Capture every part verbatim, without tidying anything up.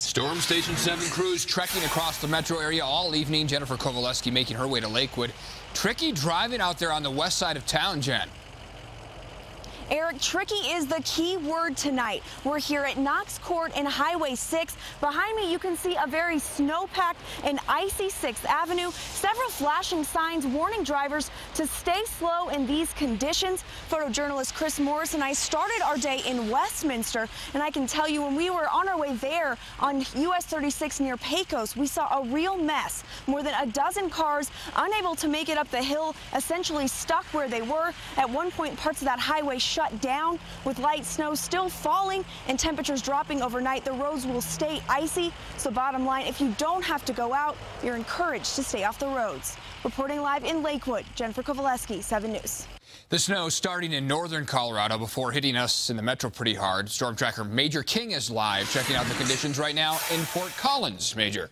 Storm Station seven crews trekking across the metro area all evening. Jennifer Kowaleski making her way to Lakewood. Tricky driving out there on the west side of town, Jen. Eric, tricky is the key word tonight. We're here at Knox Court and Highway six. Behind me, you can see a very snow-packed and icy sixth Avenue. Several flashing signs warning drivers to stay slow in these conditions. Photojournalist Chris Morris and I started our day in Westminster, and I can tell you when we were on our way there on U S thirty-six near Pecos, we saw a real mess. More than a dozen cars unable to make it up the hill, essentially stuck where they were. At one point, parts of that highway shut down. With light snow still falling and temperatures dropping overnight, the roads will stay icy. So bottom line, if you don't have to go out, you're encouraged to stay off the roads. Reporting live in Lakewood, Jennifer Kowaleski, seven news. The snow starting in northern Colorado before hitting us in the metro pretty hard. Storm tracker Major King is live, checking out the conditions right now in Fort Collins, Major.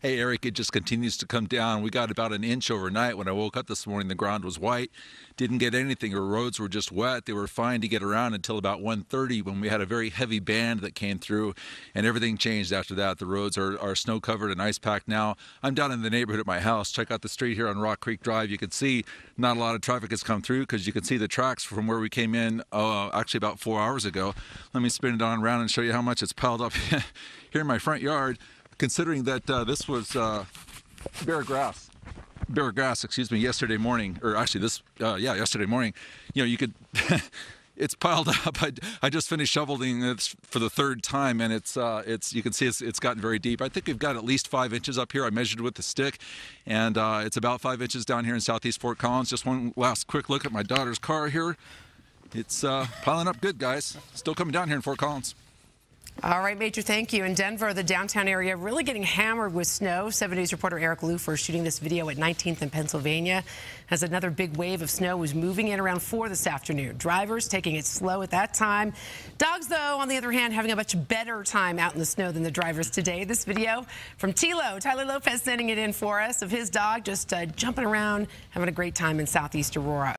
Hey, Eric, it just continues to come down. We got about an inch overnight. When I woke up this morning, the ground was white. Didn't get anything. Our roads were just wet. They were fine to get around until about one thirty, when we had a very heavy band that came through, and everything changed after that. The roads are, are snow-covered and ice-packed now. I'm down in the neighborhood at my house. Check out the street here on Rock Creek Drive. You can see not a lot of traffic has come through because you can see the tracks from where we came in uh, actually about four hours ago. Let me spin it on around and show you how much it's piled up here in my front yard. Considering that uh, this was uh, bare grass, bare grass, excuse me, yesterday morning, or actually this, uh, yeah, yesterday morning, you know, you could, it's piled up. I, I just finished shoveling this for the third time, and it's, uh, it's, you can see it's, it's gotten very deep. I think we've got at least five inches up here. I measured with the stick, and uh, it's about five inches down here in southeast Fort Collins. Just one last quick look at my daughter's car here. It's uh, piling up good, guys. Still coming down here in Fort Collins. All right, Major, thank you. In Denver, the downtown area really getting hammered with snow. seven news reporter Eric Lufer shooting this video at nineteenth and Pennsylvania as another big wave of snow was moving in around four this afternoon. Drivers taking it slow at that time. Dogs, though, on the other hand, having a much better time out in the snow than the drivers today. This video from Tilo, Tyler Lopez sending it in for us, of his dog just uh, jumping around, having a great time in southeast Aurora.